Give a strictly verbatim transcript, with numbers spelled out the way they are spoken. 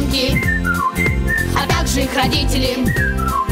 ребенки, а также их родители.